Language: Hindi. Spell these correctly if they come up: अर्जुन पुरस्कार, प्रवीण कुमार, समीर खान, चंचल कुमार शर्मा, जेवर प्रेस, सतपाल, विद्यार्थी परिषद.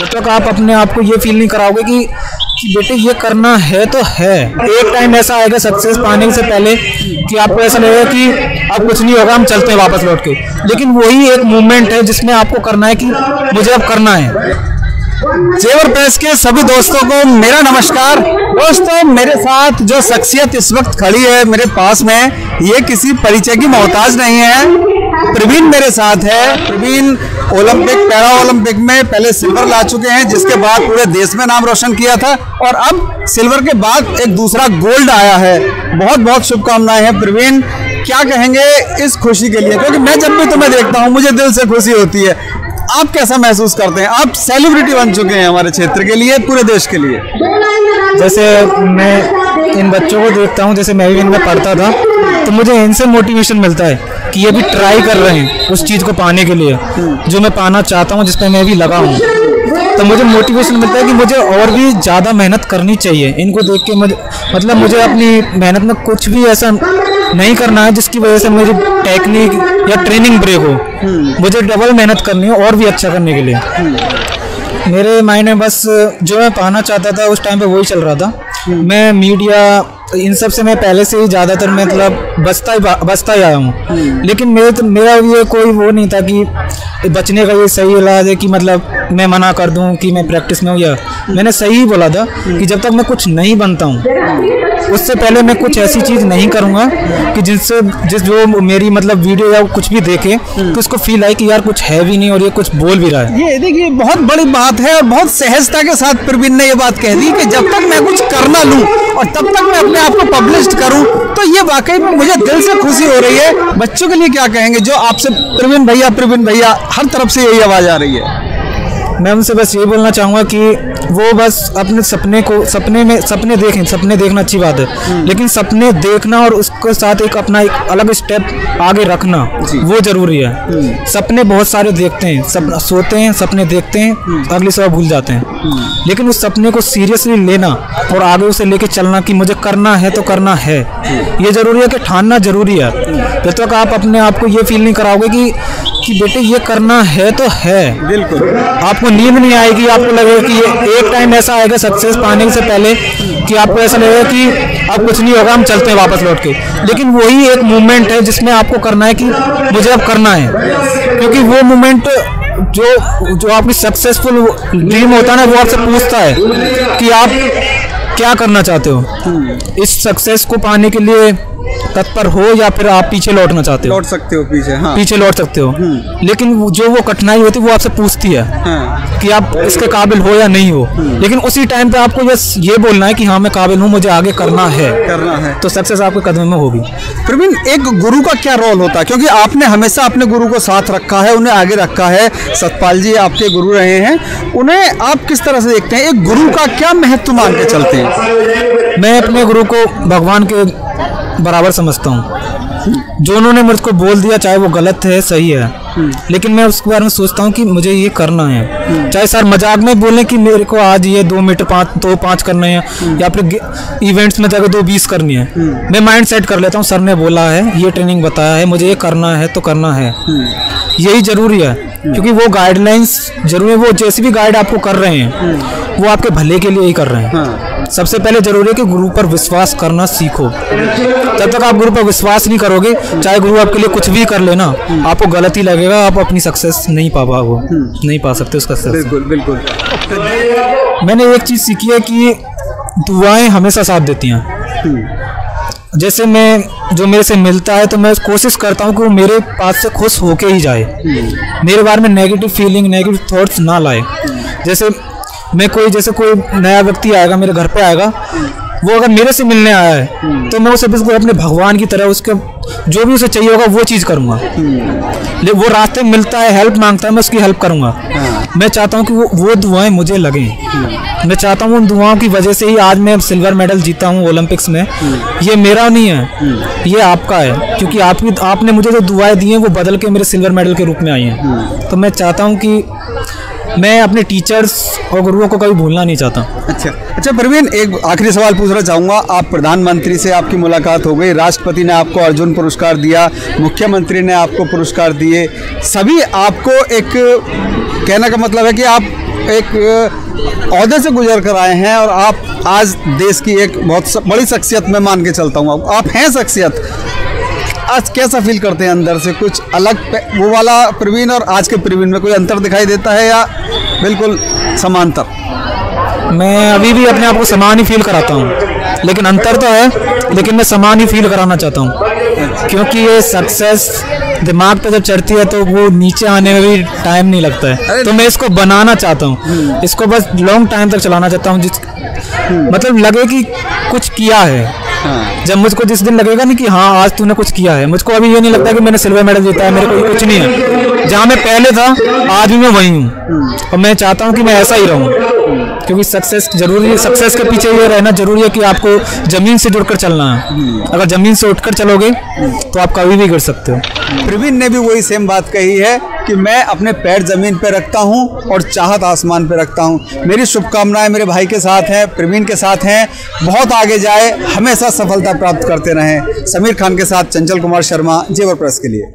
जब तक आप अपने आप को ये फील नहीं कराओगे कि बेटे ये करना है तो है, एक टाइम ऐसा आएगा सक्सेस पाने से पहले कि आपको ऐसा लगेगा कि अब कुछ नहीं होगा, हम चलते हैं वापस लौट के। लेकिन वही एक मूवमेंट है जिसमें आपको करना है कि मुझे अब करना है। जेवर प्रेस के सभी दोस्तों को मेरा नमस्कार। दोस्तों, मेरे साथ जो शख्सियत इस वक्त खड़ी है मेरे पास में, ये किसी परिचय की मोहताज नहीं है। प्रवीण मेरे साथ है। प्रवीण ओलंपिक पैरा ओलंपिक में पहले सिल्वर ला चुके हैं, जिसके बाद पूरे देश में नाम रोशन किया था, और अब सिल्वर के बाद एक दूसरा गोल्ड आया है। बहुत बहुत शुभकामनाएं हैं प्रवीण। क्या कहेंगे इस खुशी के लिए, क्योंकि मैं जब भी तुम्हें देखता हूँ मुझे दिल से खुशी होती है। आप कैसा महसूस करते हैं? आप सेलिब्रिटी बन चुके हैं हमारे क्षेत्र के लिए, पूरे देश के लिए। जैसे मैं इन बच्चों को देखता हूँ, जैसे मैं भी इनमें पढ़ता था, तो मुझे इनसे मोटिवेशन मिलता है कि ये भी ट्राई कर रहे हैं उस चीज़ को पाने के लिए जो मैं पाना चाहता हूँ, जिस पर मैं भी लगा हूँ। तो मुझे मोटिवेशन मिलता है कि मुझे और भी ज़्यादा मेहनत करनी चाहिए। इनको देख के मुझे मतलब मुझे अपनी मेहनत में कुछ भी ऐसा नहीं करना है जिसकी वजह से मेरी टेक्निक या ट्रेनिंग ब्रेक हो। मुझे डबल मेहनत करनी है और भी अच्छा करने के लिए। मेरे माइंड में बस जो मैं पाना चाहता था उस टाइम पे वही चल रहा था। मैं मीडिया इन सब से मैं पहले से ही ज़्यादातर मतलब बचता ही आया हूँ, लेकिन मेरा ये कोई वो नहीं था कि बचने का ये सही इलाज है कि मतलब मैं मना कर दूँ कि मैं प्रैक्टिस में हूँ। या मैंने सही ही बोला था कि जब तक मैं कुछ नहीं बनता हूँ उससे पहले मैं कुछ ऐसी चीज़ नहीं करूँगा कि जिस जो मेरी मतलब वीडियो या कुछ भी देखे तो उसको फील आए कि यार कुछ है भी नहीं और ये कुछ बोल भी रहा है। ये देखिए बहुत बड़ी बात है, और बहुत सहजता के साथ प्रवीण ने ये बात कह दी कि जब तक मैं कुछ करना लूँ और तब तक मैं अपने आप को पब्लिश करूँ, तो ये वाकई में मुझे दिल से खुशी हो रही है। बच्चों के लिए क्या कहेंगे जो आपसे प्रवीण भैया हर तरफ से यही आवाज़ आ रही है? मैं उनसे बस यही बोलना चाहूँगा कि वो बस अपने सपने देखना अच्छी बात है, लेकिन सपने देखना और उसके साथ एक अपना एक अलग स्टेप आगे रखना वो ज़रूरी है। सपने बहुत सारे देखते हैं, सोते हैं सपने देखते हैं, अगली सुबह भूल जाते हैं। लेकिन उस सपने को सीरियसली लेना और आगे उसे लेके चलना कि मुझे करना है तो करना है, ये ज़रूरी है कि ठानना ज़रूरी है। जब तक आप अपने आप को ये फील नहीं कराओगे कि बेटे ये करना है तो है, बिल्कुल आपको नींद नहीं आएगी। आपको लगेगा कि ये एक टाइम ऐसा आएगा सक्सेस पाने से पहले कि आपको ऐसा लगेगा कि अब कुछ नहीं होगा, हम चलते हैं वापस लौट के। लेकिन वही एक मूवमेंट है जिसमें आपको करना है कि मुझे अब करना है, क्योंकि वो मूवमेंट जो आपकी सक्सेसफुल ड्रीम होता है ना, वो आपसे पूछता है कि आप क्या करना चाहते हो, इस सक्सेस को पाने के लिए तत्पर हो या फिर आप पीछे लौटना चाहते हो। लौट सकते हो पीछे, हाँ पीछे लौट सकते हो, लेकिन जो वो कठिनाई होती है वो आपसे पूछती है कि आप इसके काबिल हो या नहीं हो। लेकिन उसी टाइम पे आपको ये बोलना है कि हाँ मैं काबिल हूँ, मुझे आगे करना है तो सक्सेस आपके कदम में होगी। प्रवीण, एक गुरु का क्या रोल होता है, क्योंकि आपने हमेशा अपने गुरु को साथ रखा है, उन्हें आगे रखा है। सतपाल जी आपके गुरु रहे हैं, उन्हें आप किस तरह से देखते हैं? एक गुरु का क्या महत्व मान के चलते हैं? मैं अपने गुरु को भगवान के बराबर समझता हूँ। जो उन्होंने मुझको बोल दिया चाहे वो गलत है सही है, लेकिन मैं उसके बारे में सोचता हूँ कि मुझे ये करना है। चाहे सर मजाक में बोले कि मेरे को आज ये 2 मीटर 2.5 करना है, या फिर इवेंट्स में जाकर 2.20 करनी है, मैं माइंड सेट कर लेता हूँ सर ने बोला है, ये ट्रेनिंग बताया है, मुझे ये करना है तो करना है। यही जरूरी है, क्योंकि वो गाइडलाइंस जरूरी है। वो जैसे भी गाइड आपको कर रहे हैं वो आपके भले के लिए ही कर रहे हैं। सबसे पहले जरूरी है कि गुरु पर विश्वास करना सीखो। जब तक आप गुरु पर विश्वास नहीं करोगे, चाहे गुरु आपके लिए कुछ भी कर लेना, आपको गलत ही लगेगा, आप अपनी सक्सेस नहीं पा पाओ, नहीं पा सकते उसका सक्सेस। बिल्कुल बिल्कुल। मैंने एक चीज़ सीखी है कि दुआएं हमेशा साथ देती हैं। जैसे मैं जो मेरे से मिलता है तो मैं कोशिश करता हूँ कि वो मेरे पास से खुश होके ही जाए, मेरे बारे में नेगेटिव फीलिंग नेगेटिव थॉट्स ना लाए। जैसे मैं कोई नया व्यक्ति आएगा मेरे घर पे आएगा, वो अगर मेरे से मिलने आया है तो मैं उसे बिल्कुल अपने भगवान की तरह उसके जो भी उसे चाहिए होगा वो चीज़ करूँगा। वो रास्ते में मिलता है हेल्प मांगता है, मैं उसकी हेल्प करूँगा। मैं चाहता हूँ कि वो दुआएं मुझे लगें। मैं चाहता हूँ उन दुआओं की वजह से ही आज मैं सिल्वर मेडल जीता हूँ ओलंपिक्स में। ये मेरा नहीं है, ये आपका है, क्योंकि आपने मुझे जो दुआएँ दी हैं वो बदल के मेरे सिल्वर मेडल के रूप में आई हैं। तो मैं चाहता हूँ कि मैं अपने टीचर्स और गुरुओं को कभी भूलना नहीं चाहता। अच्छा प्रवीण, एक आखिरी सवाल पूछना चाहूँगा। आप प्रधानमंत्री से आपकी मुलाकात हो गई, राष्ट्रपति ने आपको अर्जुन पुरस्कार दिया, मुख्यमंत्री ने आपको पुरस्कार दिए, सभी आपको एक कहना का मतलब है कि आप एक औहदे से गुजर कर आए हैं और आप आज देश की एक बहुत बड़ी शख्सियत मैं मान के चलता हूँ, आप हैं शख्सियत। आज कैसा फील करते हैं अंदर से? कुछ अलग वो वाला प्रवीण और आज के प्रवीण में कोई अंतर दिखाई देता है या बिल्कुल समानता? मैं अभी भी अपने आप को समान ही फील कराता हूँ, लेकिन अंतर तो है, लेकिन मैं समान ही फील कराना चाहता हूँ, क्योंकि ये सक्सेस दिमाग पे जब चढ़ती है तो वो नीचे आने में भी टाइम नहीं लगता है। तो मैं इसको बनाना चाहता हूँ, इसको बस लॉन्ग टाइम तक चलाना चाहता हूँ, मतलब लगे कि कुछ किया है। जब मुझको जिस दिन लगेगा नहीं कि हाँ आज तूने कुछ किया है, मुझको अभी ये नहीं लगता कि मैंने सिल्वर मेडल जीता है, मेरे को कुछ नहीं है। जहाँ मैं पहले था आज भी मैं वही हूँ और मैं चाहता हूँ कि मैं ऐसा ही रहूँ, क्योंकि सक्सेस जरूरी है। सक्सेस के पीछे ये रहना जरूरी है कि आपको ज़मीन से जुड़कर चलना है। अगर ज़मीन से उठकर चलोगे तो आप कभी भी कर सकते हो। प्रवीण ने भी वही सेम बात कही है कि मैं अपने पैर ज़मीन पर रखता हूँ और चाहत आसमान पर रखता हूँ। मेरी शुभकामनाएं मेरे भाई के साथ हैं, प्रवीण के साथ हैं, बहुत आगे जाए, हमेशा सफलता प्राप्त करते रहें। समीर खान के साथ चंचल कुमार शर्मा, जेवर प्रेस के लिए।